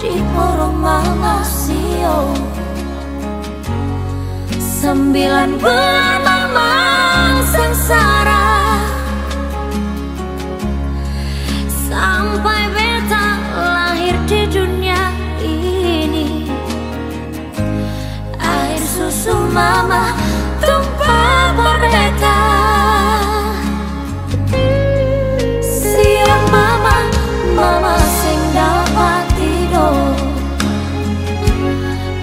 di Purwomalasio 9 bernama sengsara sampai beta lahir di dunia ini. Air susu mama tumpah berbeda. Siang mama, mama sing dapat tidur,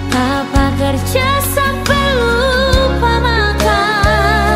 papa kerja sampai lupa makan.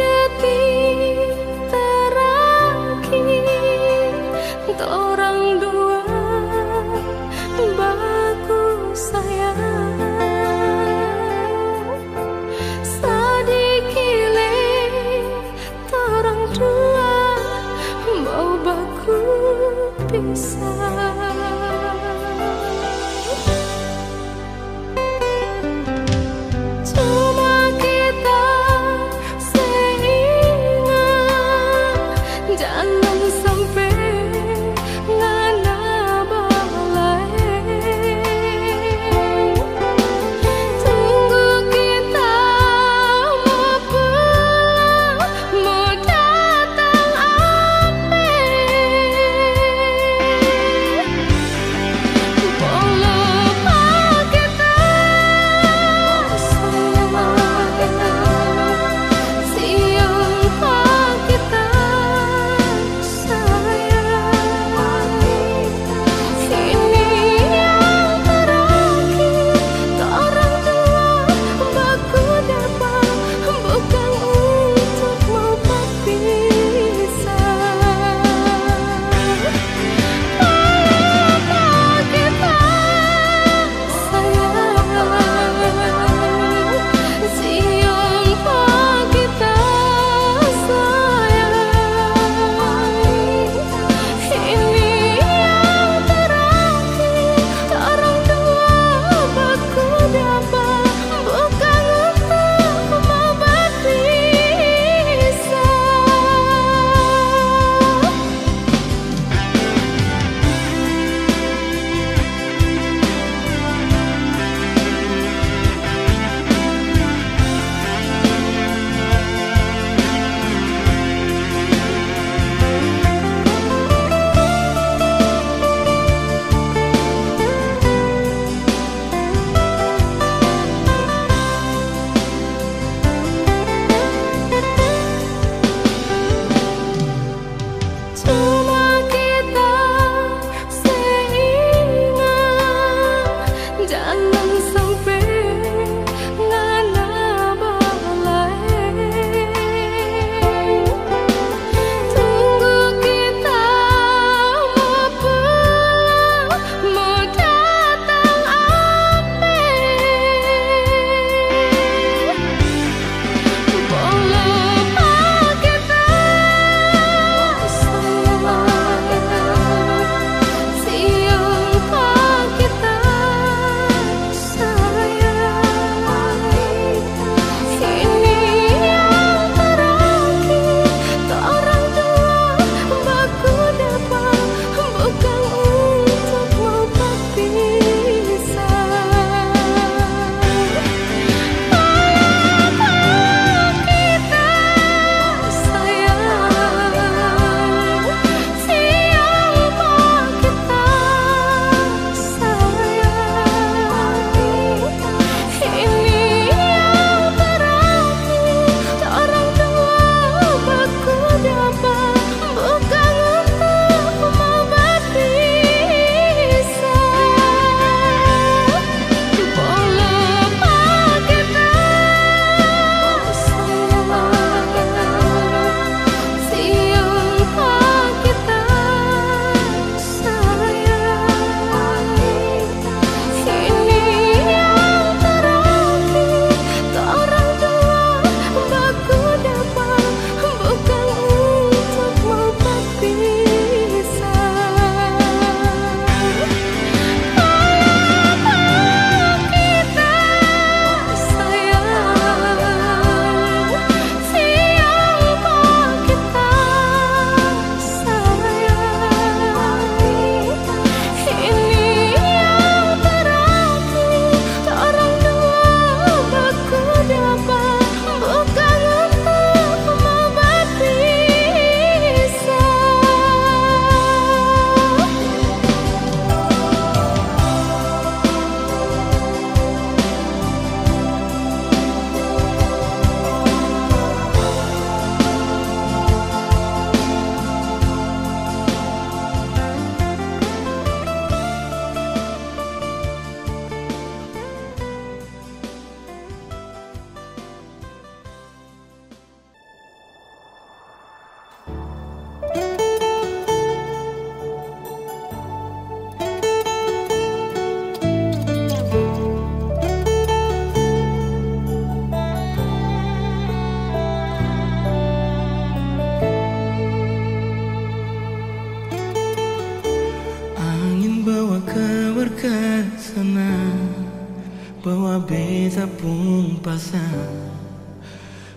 belum pasang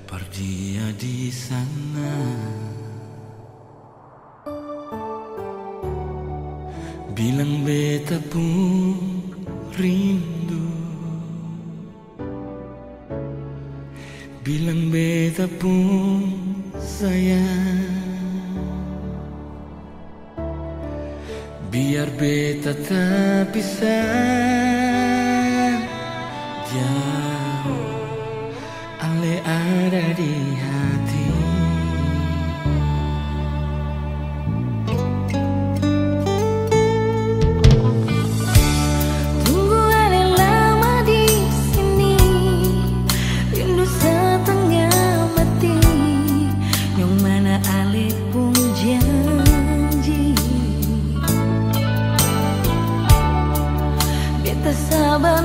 perdia di sana. Bilang beta pun rindu, bilang beta pun sayang, biar beta tak bisa jauh, ale ada di hati. Tunggu ale lama di sini, rindu setengah mati. Yang mana ale pun janji, beta sabar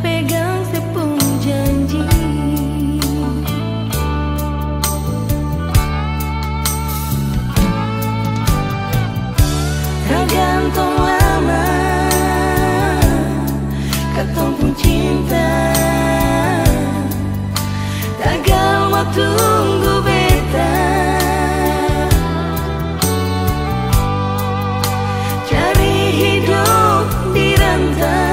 pegang sepung janji. Tergantung lama katong pun cinta, tagal mau tunggu beta, cari hidup di rantai.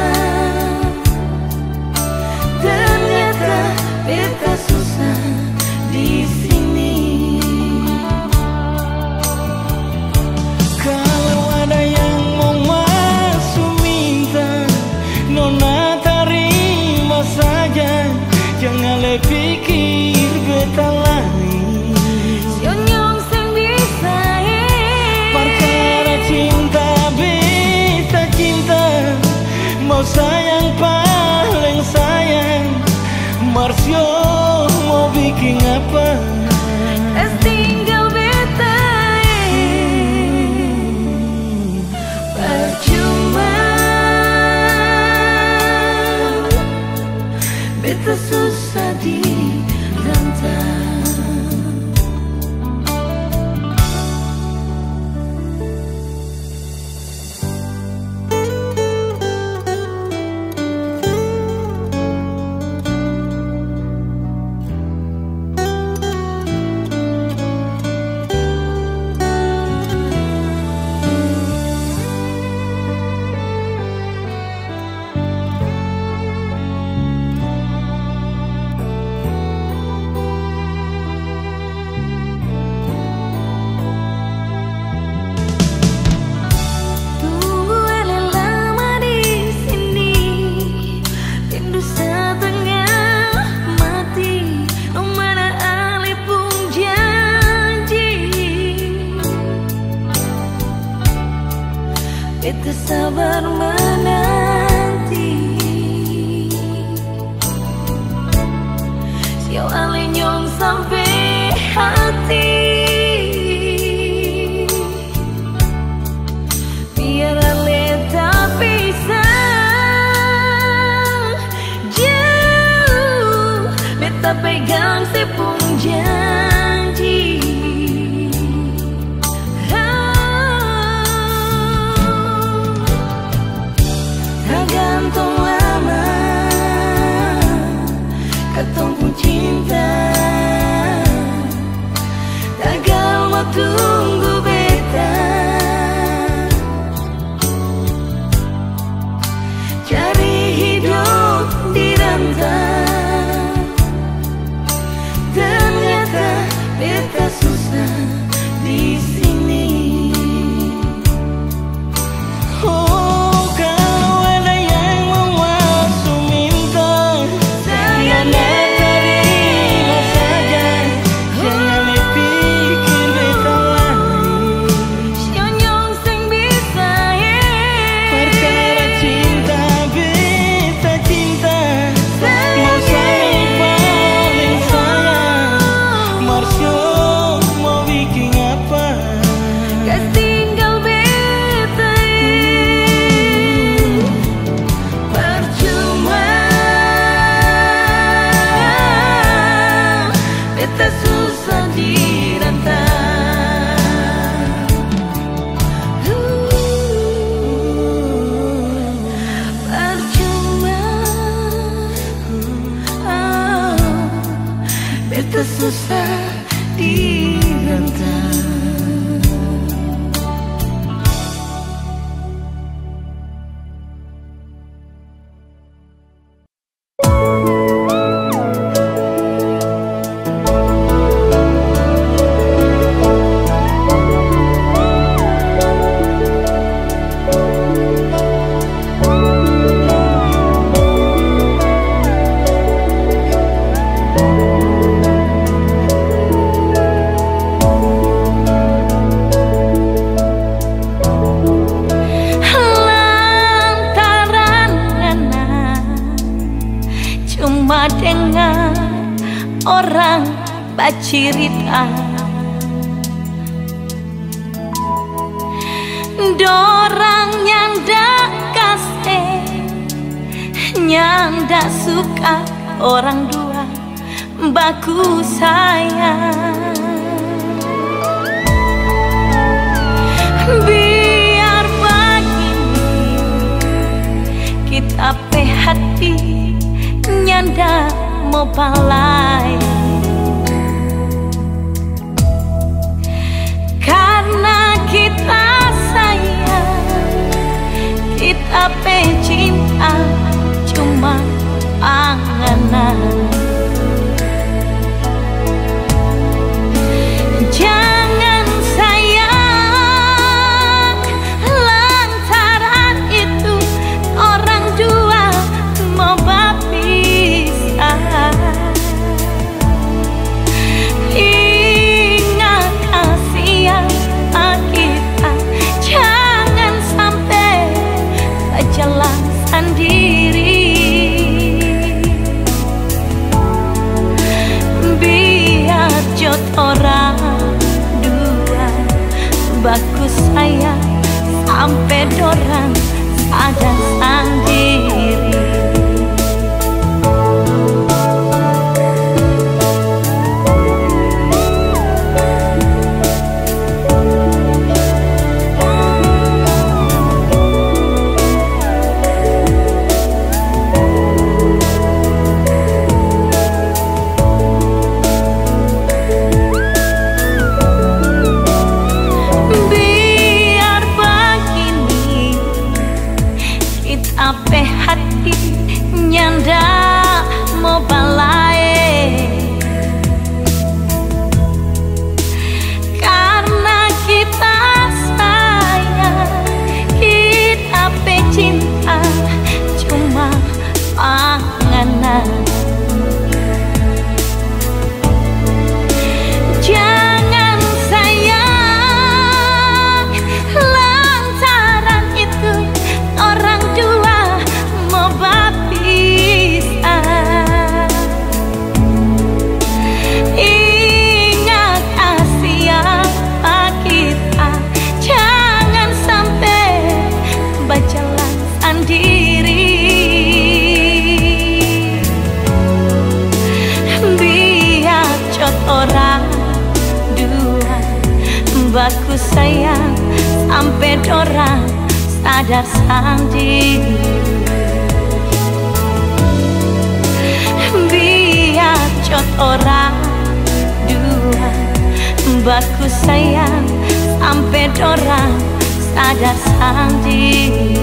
Marsio mau bikin apa? Es tinggal beta, percuma. Beta susah di lantai. Beta sabar menanti, siau ale nyong sampai hati. Biar ale tak bisa jauh, beta pegang sepung janji. Tergantung lama katong pun cinta, susah dibantah. Cerita dorang nyanda kase, nyanda suka orang dua baku sayang. Biar begini kita pehati, nyanda mau palai. Kita sayang, kita pecinta cuma anganan. Jangan sayang, lantaran itu orang dua mau berpisah. Ingat kasihan kita, jangan sampai berjalan sendiri. Biar jodoh orang dua baku sayang sampai dorang sadar sendiri. Jangan sayang, lantaran itu orang dua mau berpisah. Ingat kasihan kita, jangan sampai berjalan sendiri. Orang dua baku sayang sampai dorang sadar sendiri. Biar jodoh orang dua baku sayang sampai dorang sadar sendiri.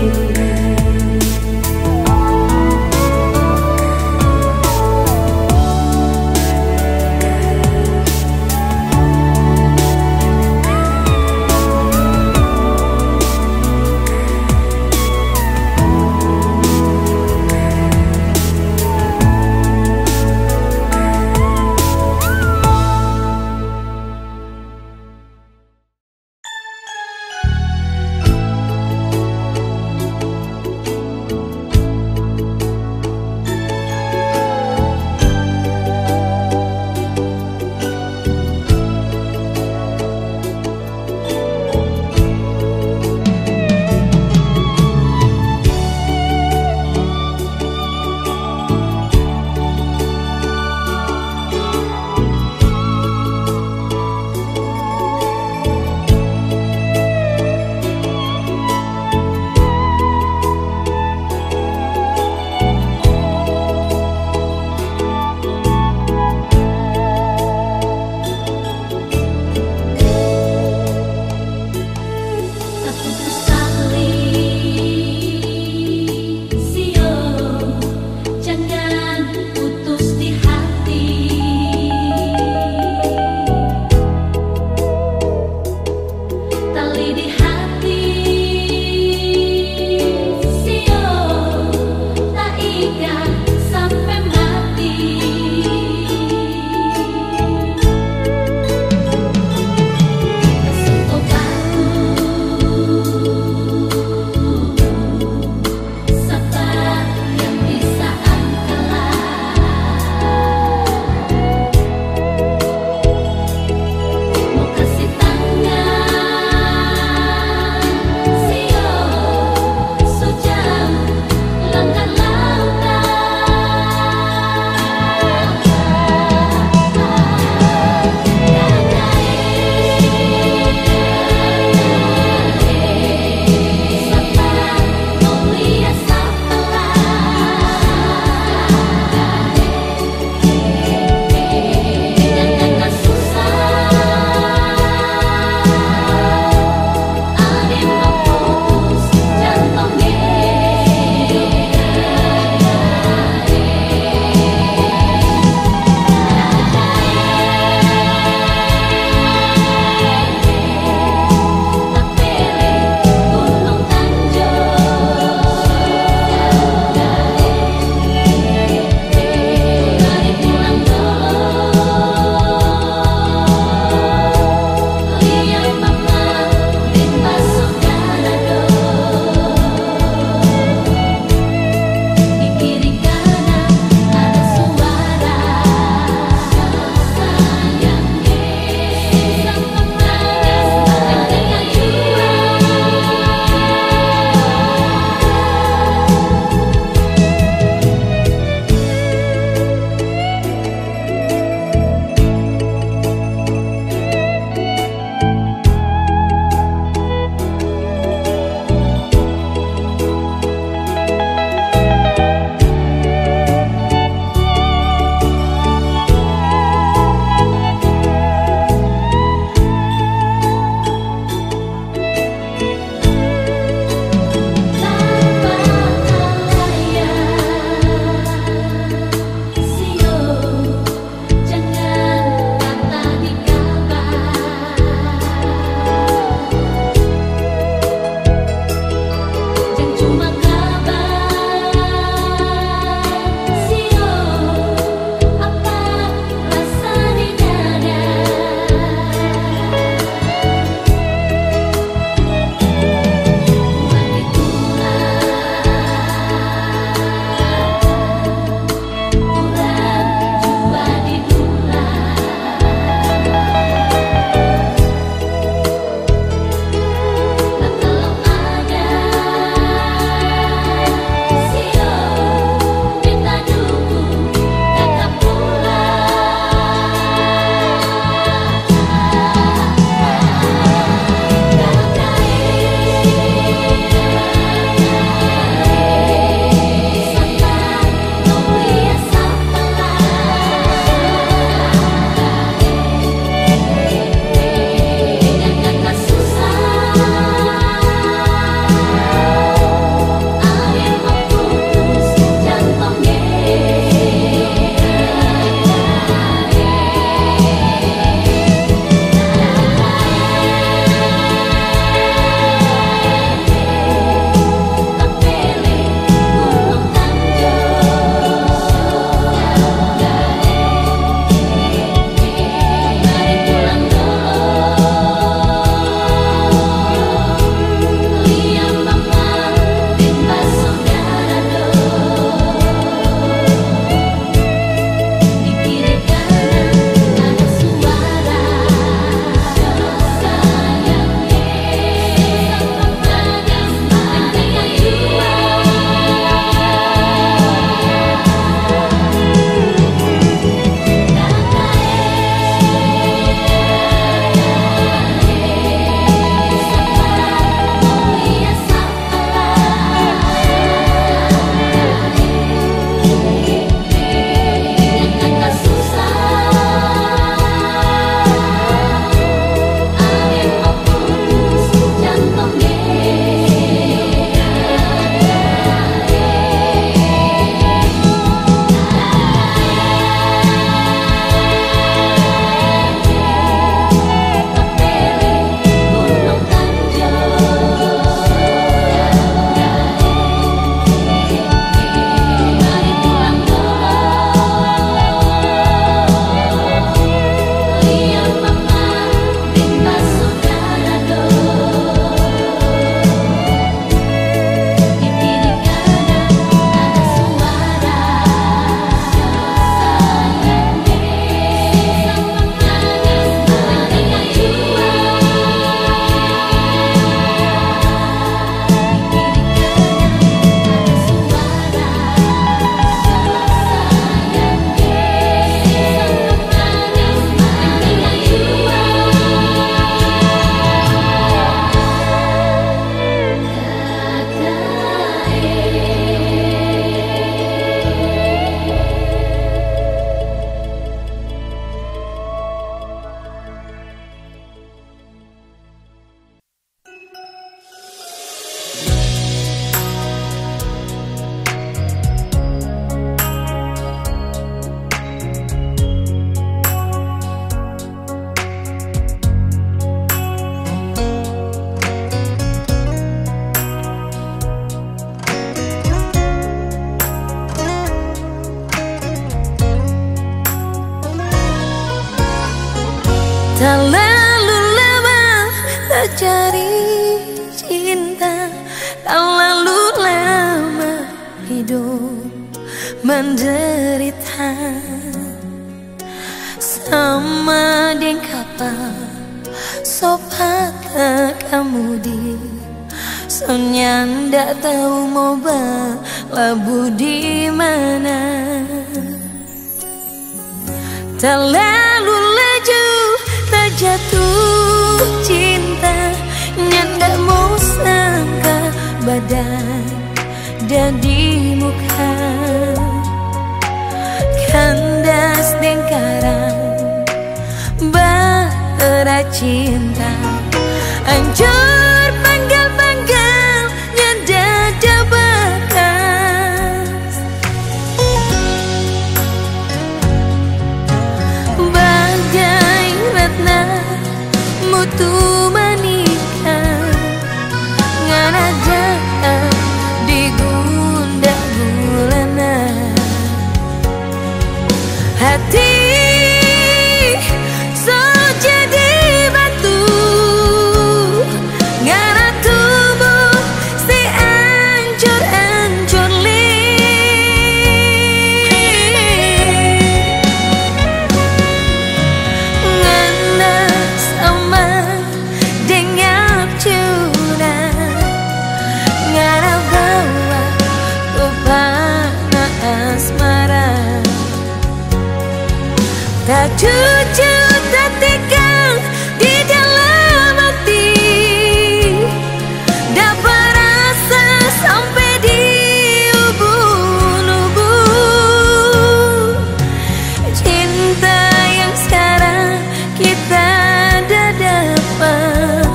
menderita sama dengan kapal sopata kamu di sonyan ndak tahu mau labu di mana. Terlalu laju terjatuh cinta, nyandak mau sangka badan dan di muka kandas dan karang batera cinta hancur panggal-panggal nyandak dabakan. Mutu manika ngaraja di gundah gulana hati so jadi batu ngara tubuh si ancur-ancur li ngana sama tak jujur tak tegang di dalam hati, dapat rasa sampai di ubun-ubun. Cinta yang sekarang kita dah dapat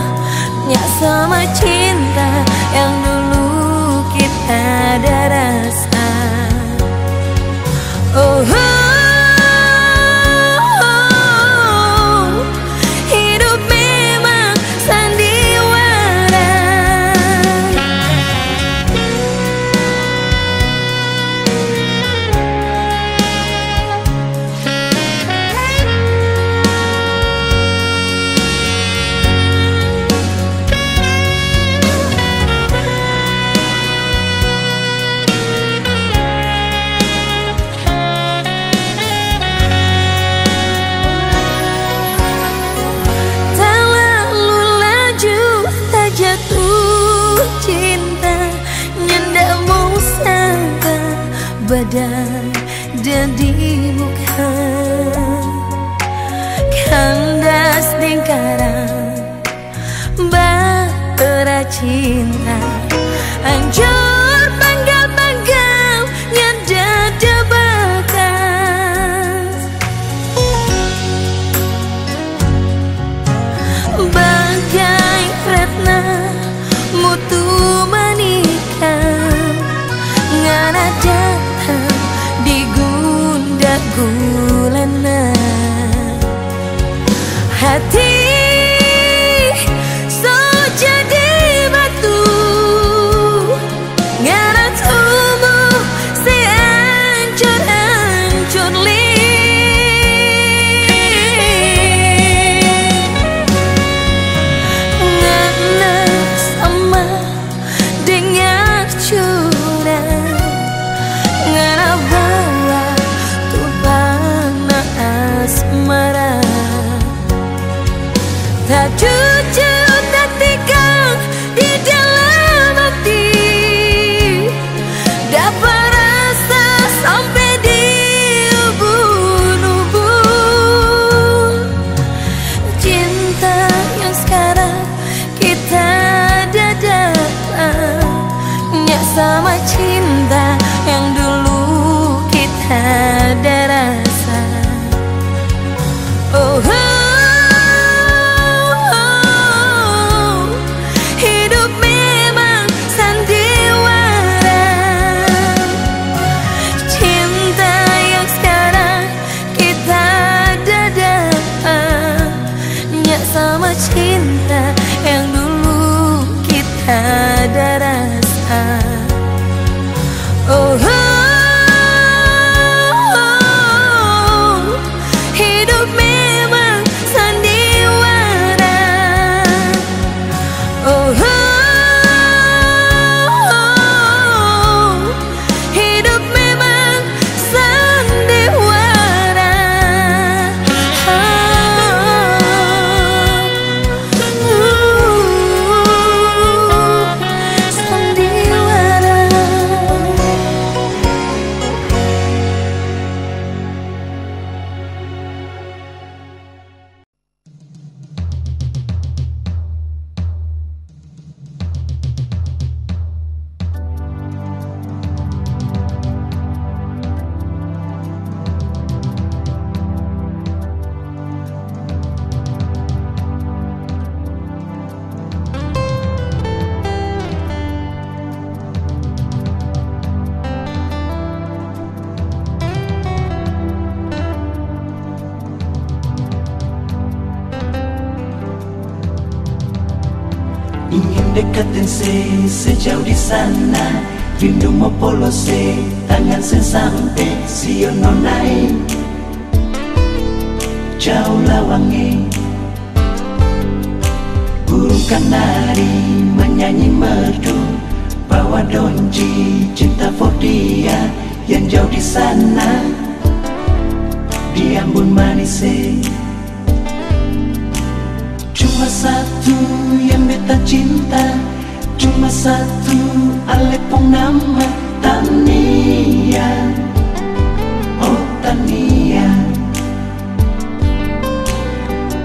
nyak sama cinta yang dulu kita dah rasa. Oh. Badan dan di muka kandas dan karang batera cinta hancur panggal-panggal nyadada batas bagai ratna mutu manika ngarada digunda gulana hati so jadi batu ngarat tubuh si ancur-ancur li ngana sama dengan curang ngana asmara tak jujur tak tegang di dalam hati, dapat rasa sampai di ubun-ubun. Cinta yang sekarang kita dah dapat nyak sama cinta yang dulu kita dah rasa. Oh, hidup memang sandiwara. Cinta yang sekarang kita dah dapat nyak sama cinta yang dulu kita dah rasa. ketensi sejauh di sana, rindu mau polose tangan sensampe siono naik jauh lawangi. Burung kanari menyanyi merdu bawa donji cinta for dia yang jauh di sana di Ambon manis. Cuma satu yang beta cinta, cuma satu ale pong nama Tania. Oh Tania,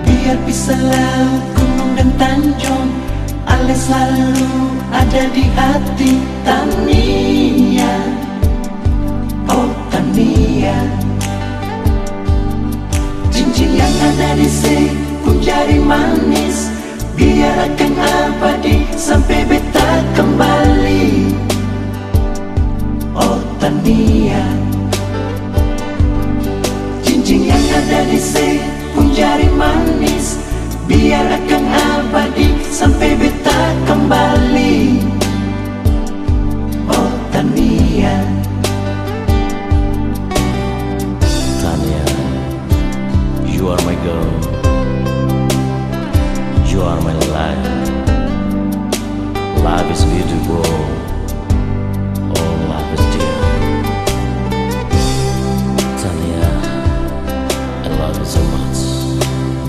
biar bisa lau gunung dan tanjung, ale selalu ada di hati Tania. Oh Tania, cincin yang ada di sini pun jari manis, biar akan abadi sampai beta kembali. Oh Tania, cincin yang ada di se pun jari manis, biar akan abadi sampai beta kembali. Oh Tania, Tania, you are my girl. You are my life. Life is beautiful. Oh, life is dear. Tania, I love you so much,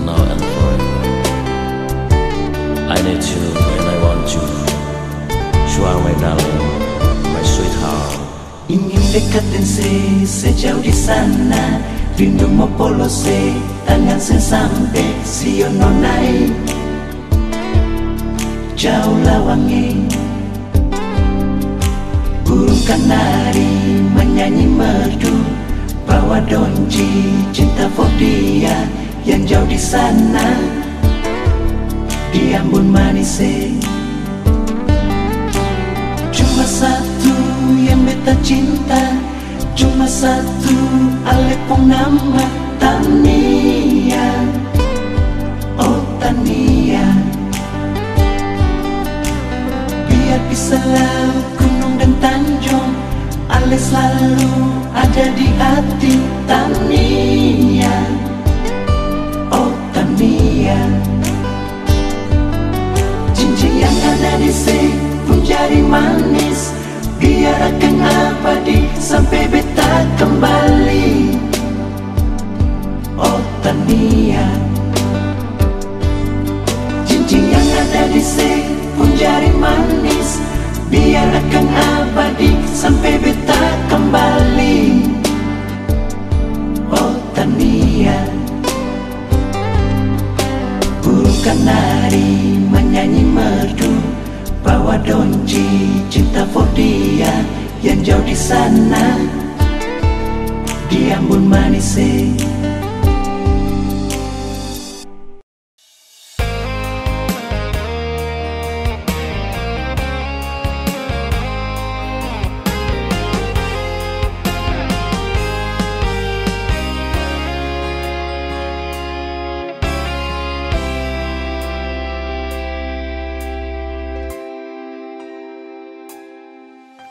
now and forever. I need you and I want you. You are my darling, my sweetheart. Ingin dekatin sejauh di sana, rindu mau polose tangan sampai siono naik jauh lawangi. Burung kanari menyanyi merdu bawa donji cinta for dia yang jauh di sana di Ambon manis. Cuma satu yang beta cinta, cuma satu ale pong nama Tania. Oh Tania, bisa lau gunung dan tanjung, ale selalu ada di hati Tania. Oh Tania, cincin yang ada di sini pun jari manis, biar akan abadi sampai beta kembali. Oh Tania, cincin yang ada di sini pun jari manis, biar akan abadi sampai beta kembali. Oh Tania, burung kanari menyanyi merdu bawa donji cinta for dia yang jauh di sana di Ambon manis.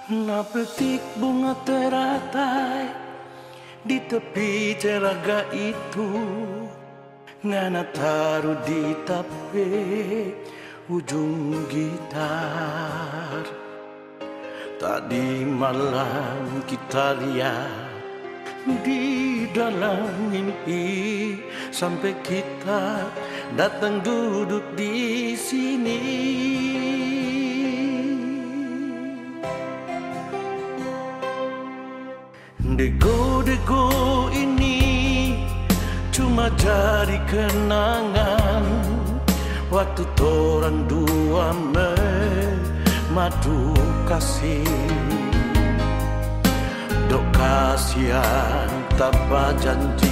Napetik bunga teratai di tepi telaga itu, ngana taruh di tape ujung gitar. Tadi malam kita lihat di dalam mimpi sampai kita datang duduk di sini. Dego-dego ini cuma jadi kenangan waktu orang dua memadu kasih. Dok kasihan tanpa janji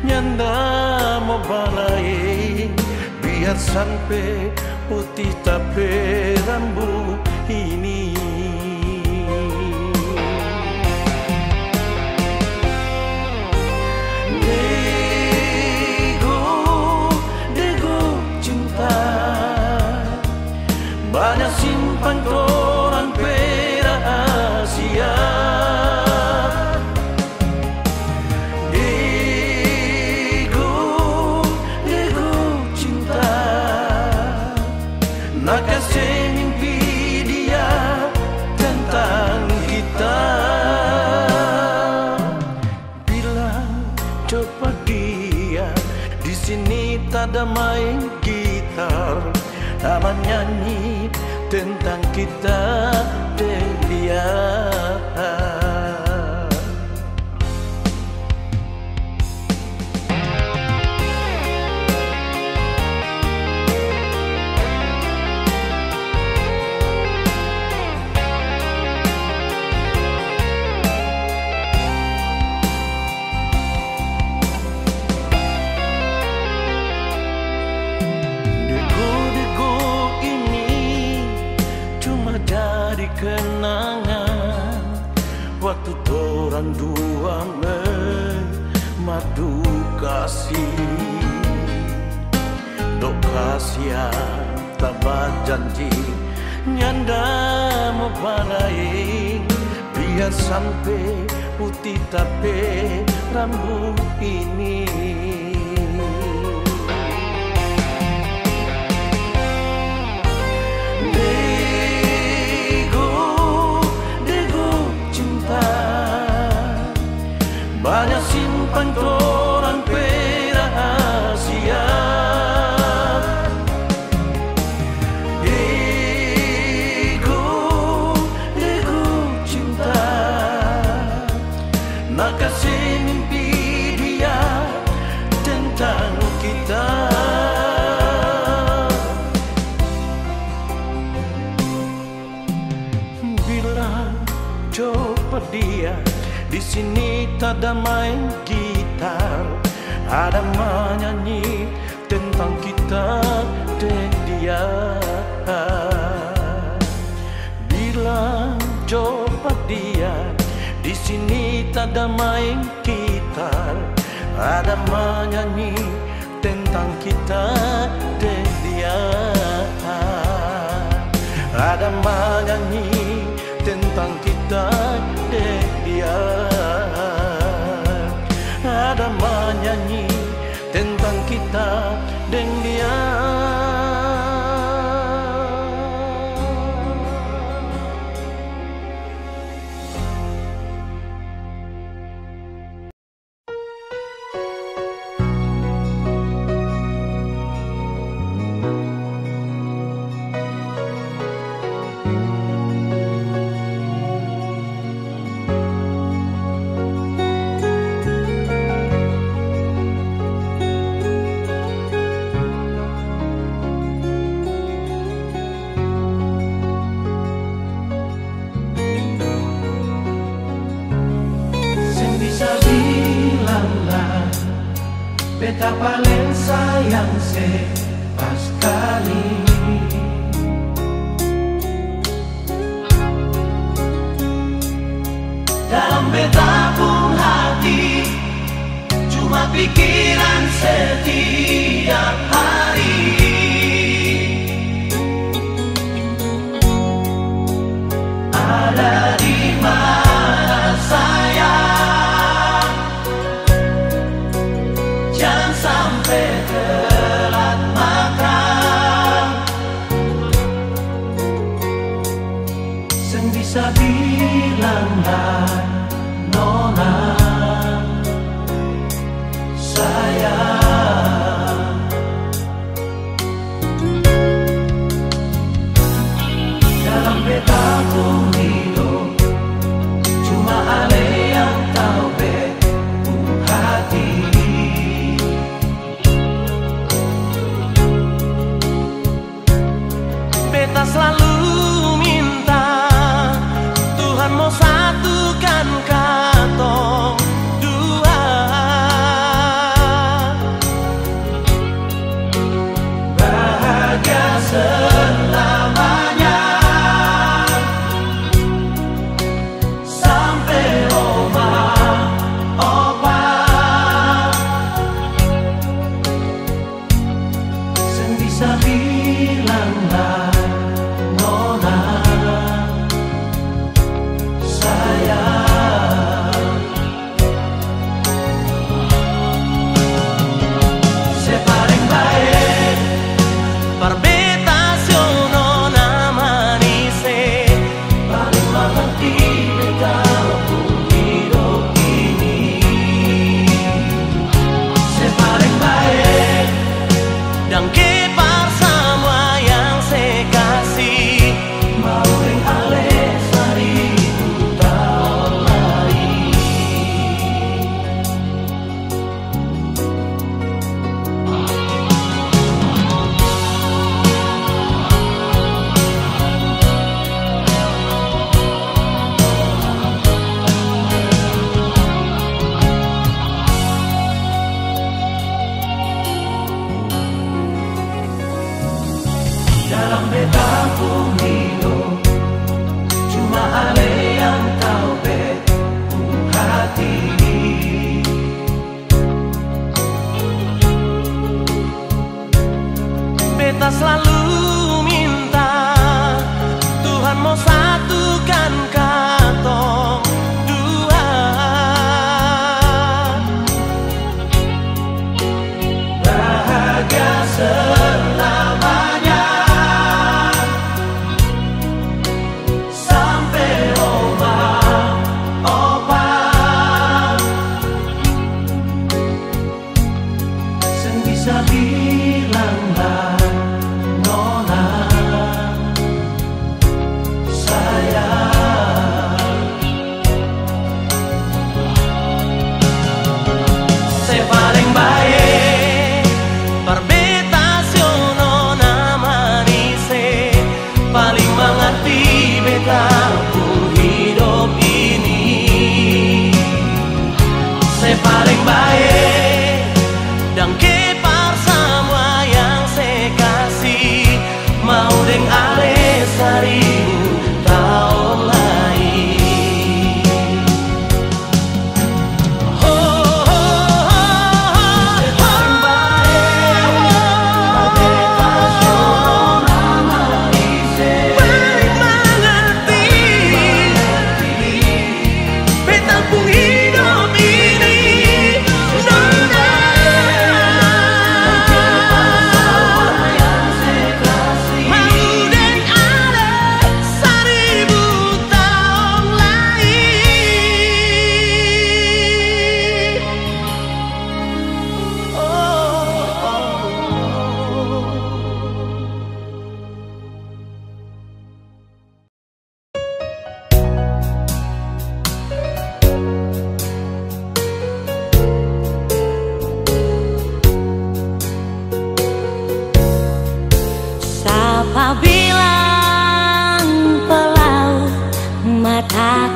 nyanda mau balai, biar sampai putih tapi rambu ini. Banyak sih nada main gitar, aman nyanyi tentang kita dan dia. Kenangan waktu orang dua memadu kasih, dok kasih tak berjanji nyanda mau balain, biar sampai putih tapi rambut ini. Banyak simpan koran perahasia. Dego cinta, nak kasih mimpi dia tentang kita. Bila coba dia di sini tak ada main gitar, ada menyanyi tentang kita dan dia. Bila coba dia di sini tak ada main gitar, ada menyanyi tentang kita dan dia. Ada menyanyi tentang kita dan dia. Ada menyanyi tentang kita dan dia. Beta paling sayang se pas kali dalam beta pun hati, cuma pikiran setiap hari. Ada di mana saya? Telat makan, sen bisa bilanglah nona saya. Dalam peta pun hidup, cuma ale yang tahu beku hati. Selalu minta Tuhan mau satukan katong dua, bahagia selamanya sampai oma opa. Sen bisa bilanglah nona sayang.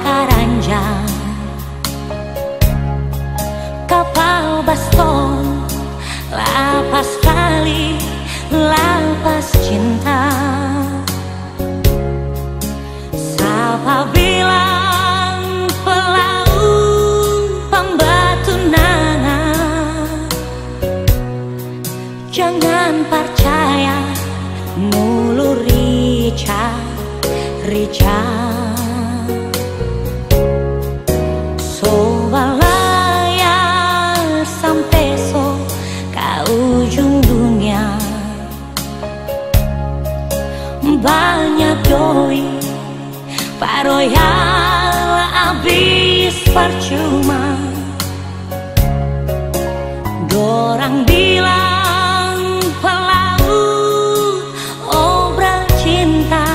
keranjang, kapal baston, lapas kali, lapas cinta. Siapa bilang pelaut pembatu nana? Jangan percaya mulu rica. Banyak doi, Pak Royal habis percuma. Dorang bilang pelaut obral cinta.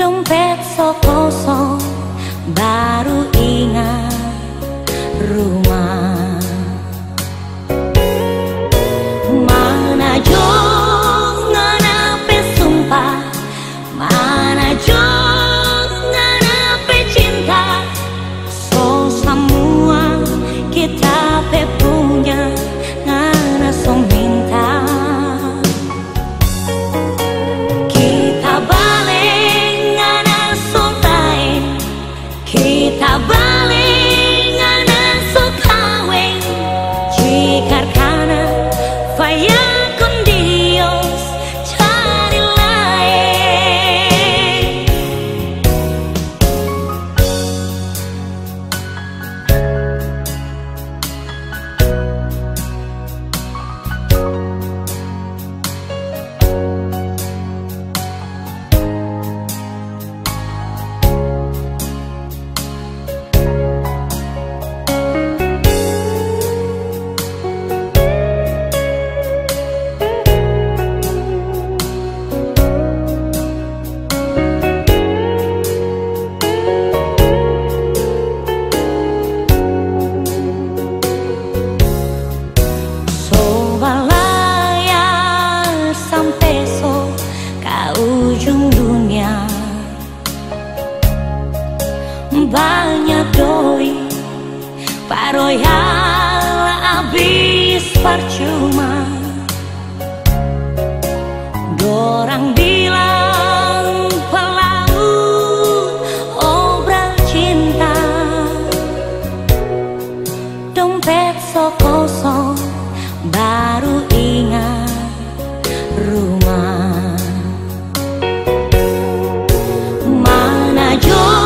Dompet so kosong, baru ingat rumah. Mana jauh banyak doi, Pak Royal habis percuma. Dorang bilang pelaut obral cinta. Dompet so kosong, baru ingat rumah. Mana jauh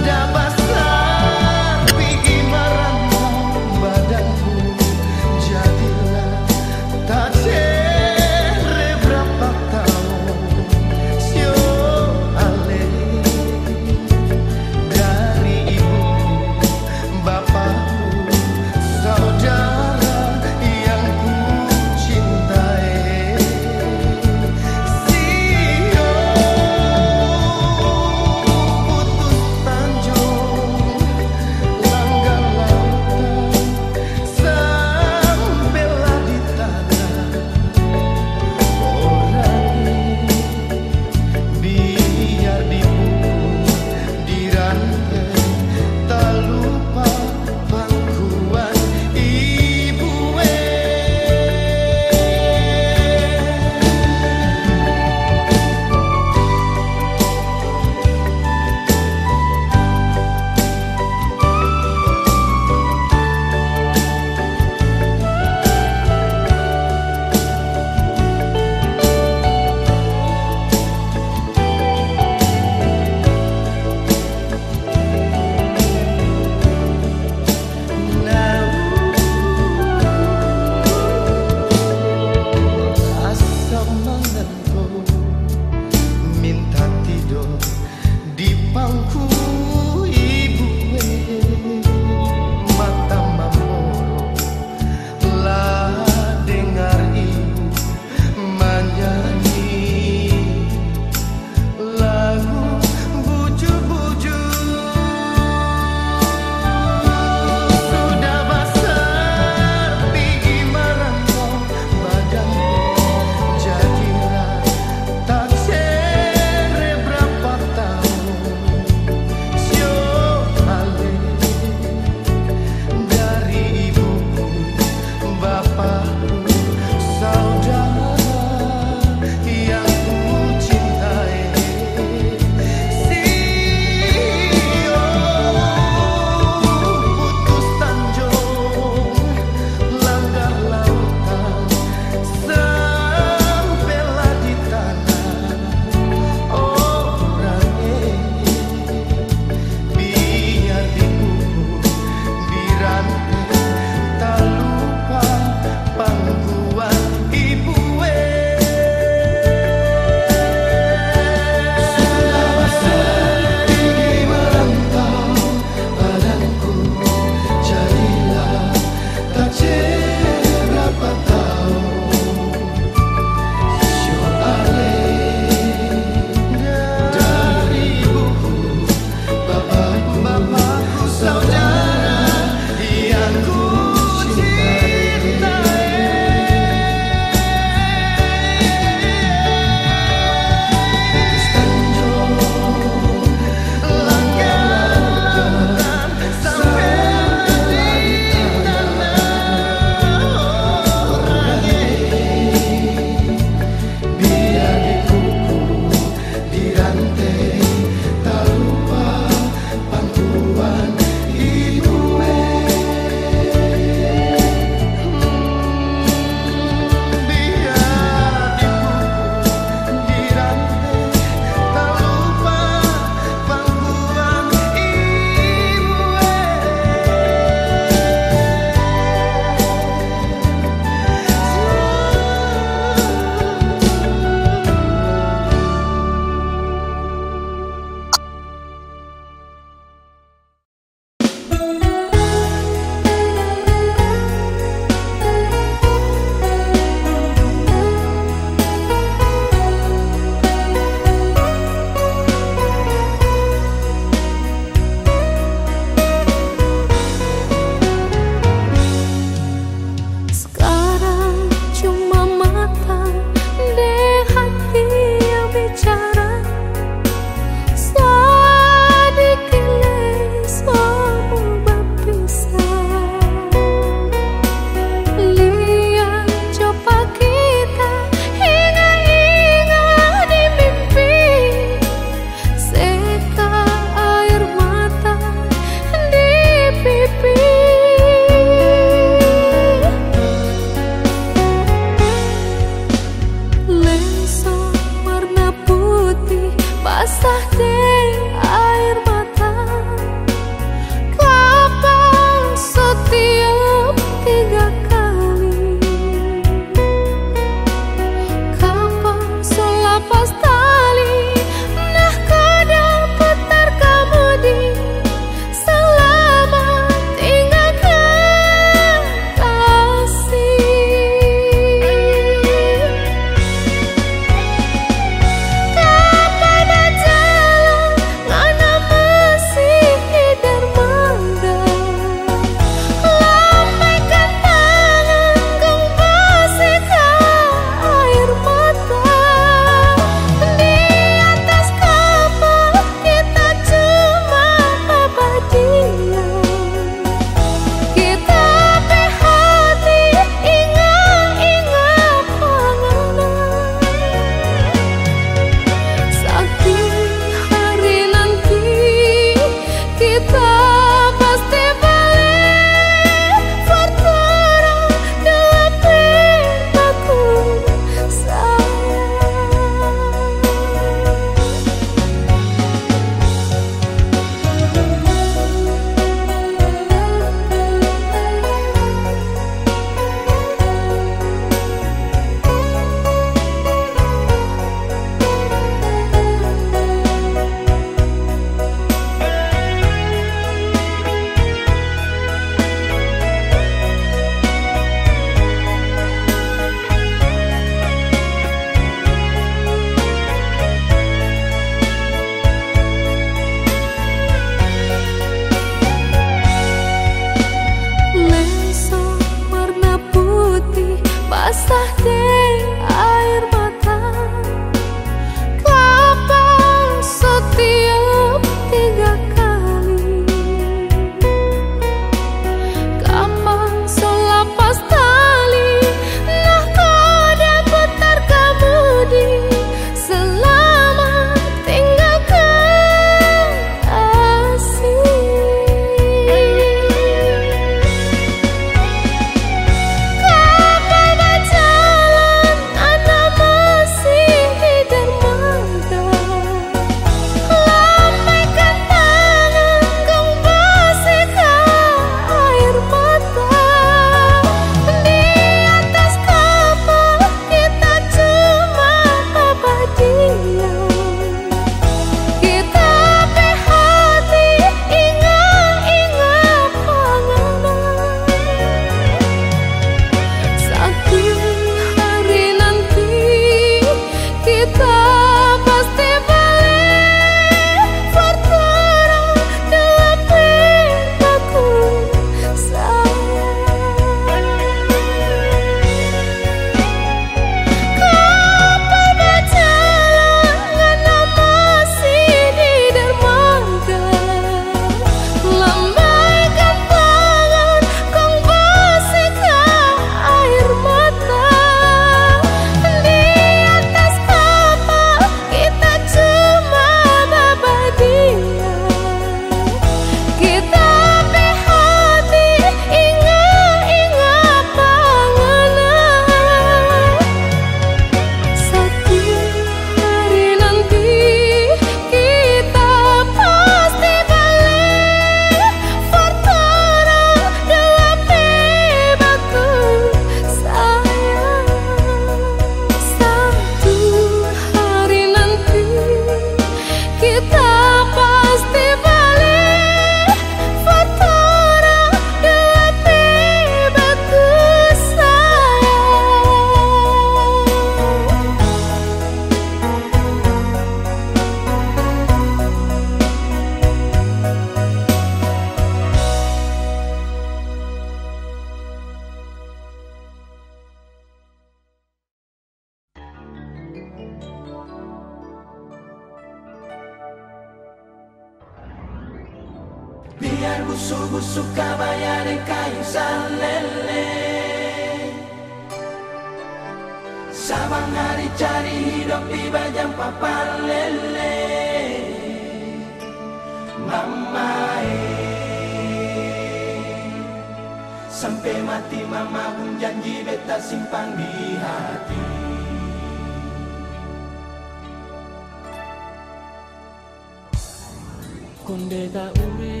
Konde ta ure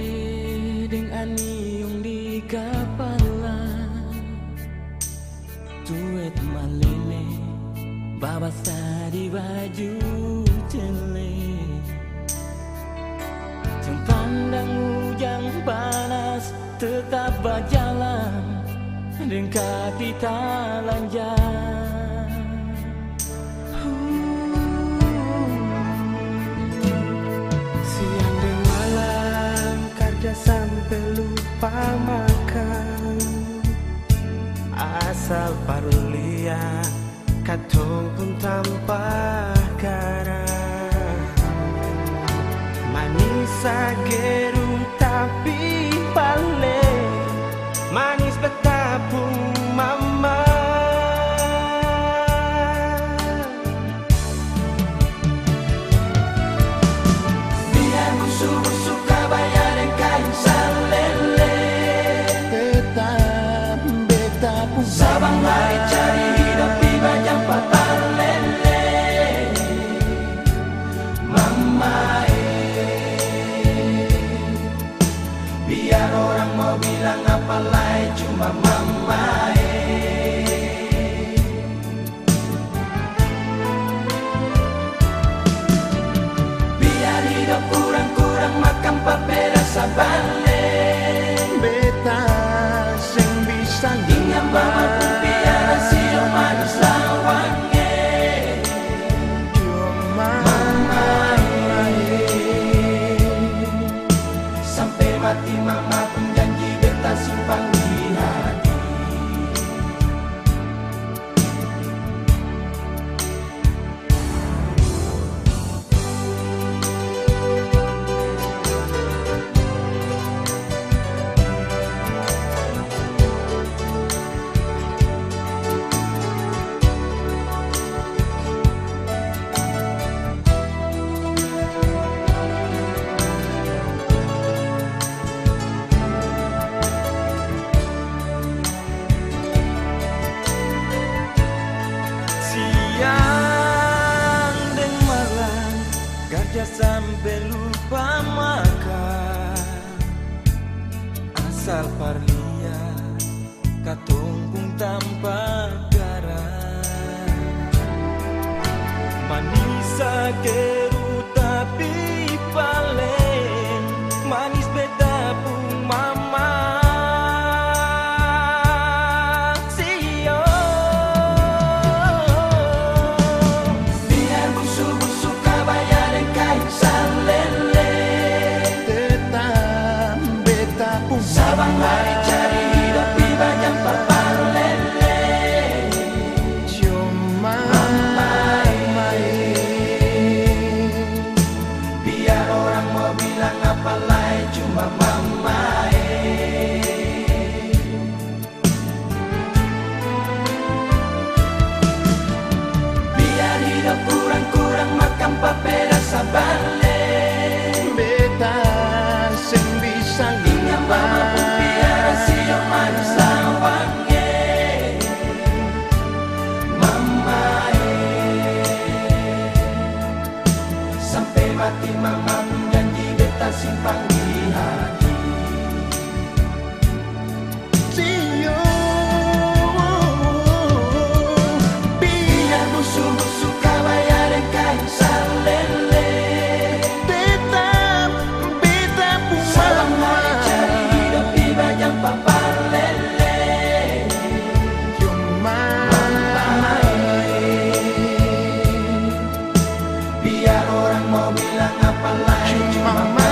deng aniung di kepala tuet malele babasa di baju cele jeng pandang ujang panas tetap berjalan deng kaki tak lanjang. Sampai lupa makan, asal parulia katong pun tanpa garam. Manis sagerung tapi pale, manis betapung mama. Biar musuh suka bayar salele tetap betap sabang hari cari hidup di bajang patah lele mama biar orang mau bilang apalai cuma mama. Biar hidup kurang-kurang makan papera sabang sampai lupa makan, asal parlia katungkung tanpa garam, manis ageru tapi palen manis betapung mama. Sio biar musuh-musuh kabaya salele tetap betap sabang hari cari hidup di banyak papar lele cuma main biar orang mau bilang apa lain cuma mama. Biar hidup kurang-kurang makan papera sabale mama menjanji beta simpan di hati. Sio biar musuh-musuh kabaya dan kain salele tetap beta pun salam hari cari hidup di bajang papar lele cuma mama. Biar orang mau bilang apa lain cuma mama.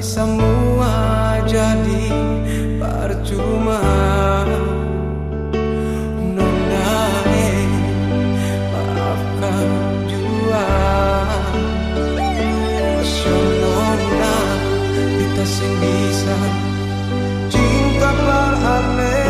tapi semua jadi percuma. Nona, maafkan jua. Nona, kita sing bisa cinta beraneh.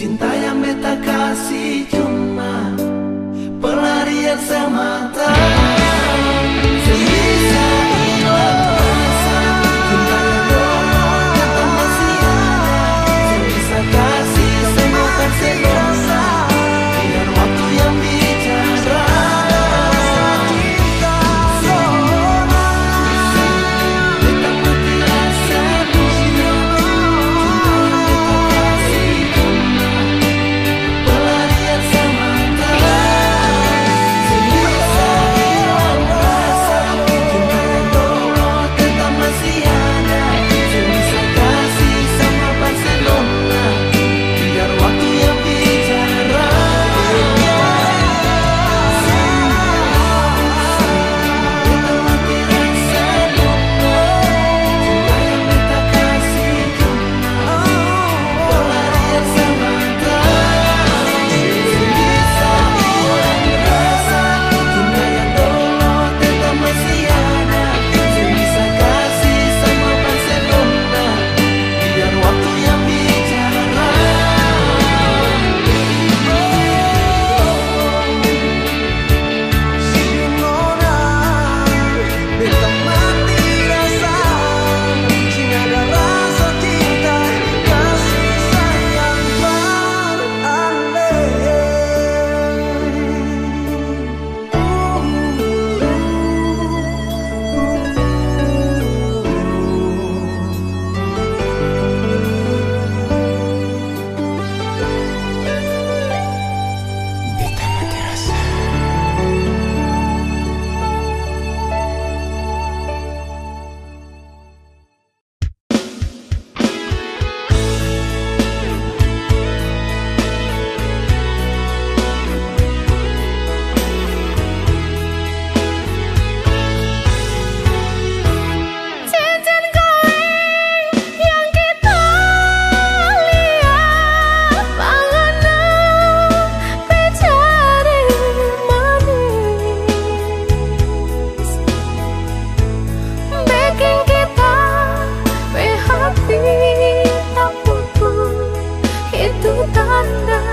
Cinta yang beta kasih cuma pelarian semata. Sebisa hilang rasa cinta yang dorong kata masih ada. Sebisa kasih semua tersedosa, biar waktu yang bicara. Cinta zona beta mati rasa dunia. Cinta yang beta kasih pelarian semata. Sebisa hilang rasa. pandang.